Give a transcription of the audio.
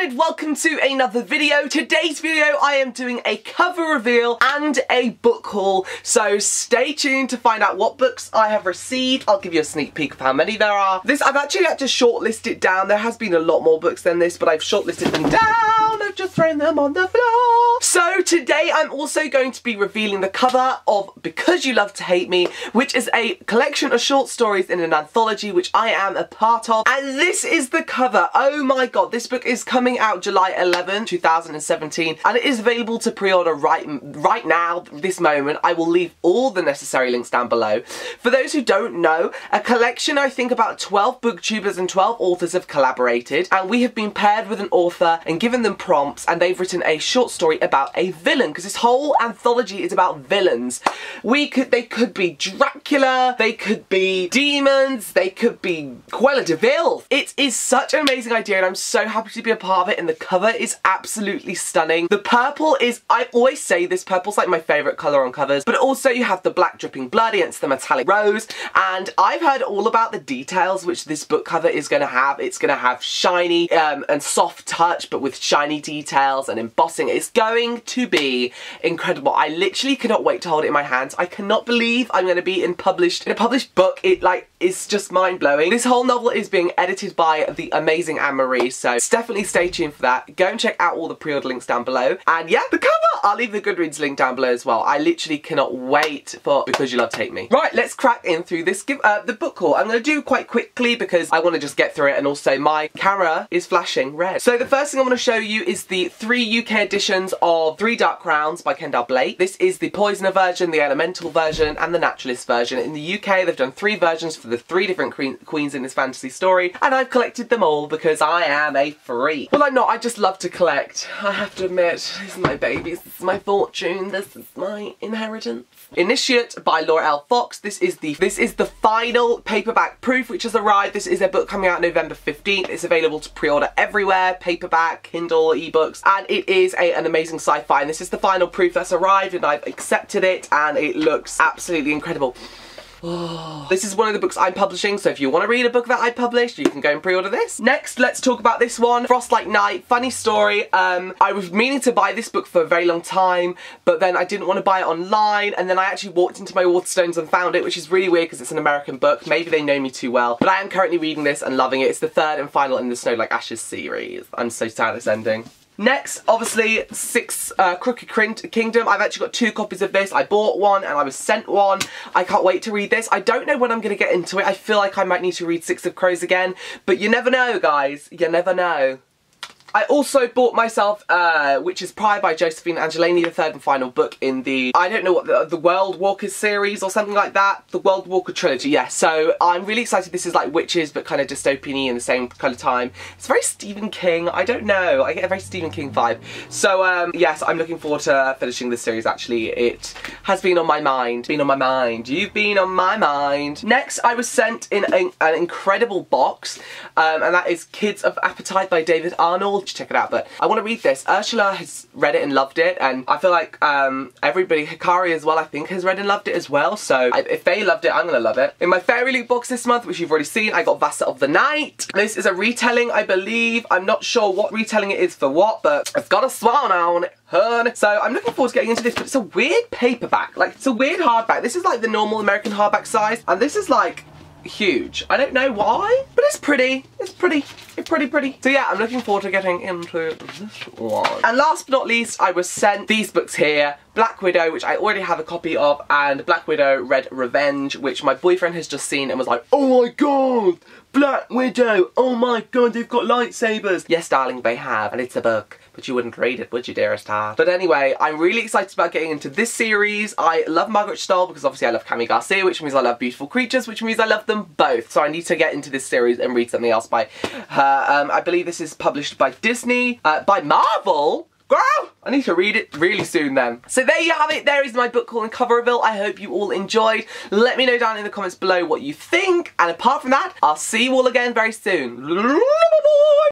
and welcome to another video. Today's video I am doing a cover reveal and a book haul, so stay tuned to find out what books I have received. I'll give you a sneak peek of how many there are. I've actually had to shortlist it down. There has been a lot more books than this, but I've shortlisted them down. I've just thrown them on the floor. So today I'm also going to be revealing the cover of Because You Love to Hate Me, which is a collection of short stories in an anthology which I am a part of, and this is the cover. Oh my god, this book is coming out July 11, 2017, and it is available to pre-order right now, this moment. I will leave all the necessary links down below. For those who don't know, a collection, I think about 12 booktubers and 12 authors have collaborated, and we have been paired with an author and given them prompts, and they've written a short story about a villain, because this whole anthology is about villains. They could be Dracula, they could be demons, they could be Cruella de Vil. It is such an amazing idea, and I'm so happy to be a part of it, and the cover is absolutely stunning. The purple is, I always say this, purple's like my favourite colour on covers, but also you have the black dripping blood against the metallic rose, and I've heard all about the details which this book cover is going to have. It's going to have shiny and soft touch, but with shiny details and embossing. It's going to be incredible. I literally cannot wait to hold it in my hands. I cannot believe I'm going to be in a published book. It like is just mind-blowing. This whole novel is being edited by the amazing Anne-Marie, so definitely stay tuned for that. Go and check out all the pre-order links down below, and yeah, the cover! I'll leave the Goodreads link down below as well. I literally cannot wait for Because You Love to Hate Me. Right, let's crack in through this the book haul. I'm going to do quite quickly because I want to just get through it, and also my camera is flashing red. So the first thing I want to show you is the 3 UK editions of Three Dark Crowns by Kendal Blake. This is the Poisoner version, the Elemental version, and the Naturalist version. In the UK, they've done 3 versions for the 3 different queens in this fantasy story, and I've collected them all because I am a freak. Well, I'm not, I just love to collect. I have to admit, this is my babies, this is my fortune, this is my inheritance. Initiate by Laura L Fox. This is the final paperback proof which has arrived. This is a book coming out November 15th. It's available to pre-order everywhere, paperback, Kindle, ebooks, and it is an amazing sci-fi, and this is the final proof that's arrived, and I've accepted it, and it looks absolutely incredible. Oh. This is one of the books I'm publishing, so if you want to read a book that I published, you can go and pre-order this. Next, let's talk about this one, Frost Like Night, funny story. I was meaning to buy this book for a very long time, but then I didn't want to buy it online, and then I actually walked into my Waterstones and found it, which is really weird because it's an American book. Maybe they know me too well, but I am currently reading this and loving it. It's the 3rd and final in the Snow Like Ashes series. I'm so sad it's ending. Next, obviously, Six Crooked Kingdom. I've actually got 2 copies of this. I bought one and I was sent one. I can't wait to read this. I don't know when I'm going to get into it. I feel like I might need to read Six of Crows again, but you never know, guys. You never know. I also bought myself Witches Pyre by Josephine Angelini, the 3rd and final book in the, I don't know what, the World Walkers series or something like that. The World Walker trilogy, yeah. So I'm really excited. This is like witches, but kind of dystopian-y in the same kind of time. It's very Stephen King. I don't know. I get a very Stephen King vibe. So yes, I'm looking forward to finishing this series, actually. It has been on my mind. Been on my mind. You've been on my mind. Next, I was sent in an incredible box, and that is Kids of Appetite by David Arnold. Check it out, but I want to read this. Ursula has read it and loved it, and I feel like everybody, Hikari as well, I think, has read and loved it as well, so if they loved it, I'm gonna love it. In my Fairyloot box this month, which you've already seen, I got Vassa of the Night. This is a retelling, I believe. I'm not sure what retelling it is for what, but it's got a swan on it. So I'm looking forward to getting into this, but it's a weird paperback. Like, it's a weird hardback. This is like the normal American hardback size, and this is like huge. I don't know why, but it's pretty. It's pretty. It's pretty. So yeah, I'm looking forward to getting into this one. And last but not least, I was sent these books here. Black Widow, which I already have a copy of, and Black Widow Red Revenge, which my boyfriend has just seen and was like, oh my god, Black Widow, oh my god, they've got lightsabers. Yes, darling, they have, and it's a book, but you wouldn't read it, would you, dearest heart? But anyway, I'm really excited about getting into this series. I love Margaret Stohl because obviously I love Cami Garcia, which means I love Beautiful Creatures, which means I love them both. So I need to get into this series and read something else by her. I believe this is published by Disney, by Marvel. Girl, I need to read it really soon then. So there you have it. There is my book haul and cover reveal. I hope you all enjoyed. Let me know down in the comments below what you think. And apart from that, I'll see you all again very soon.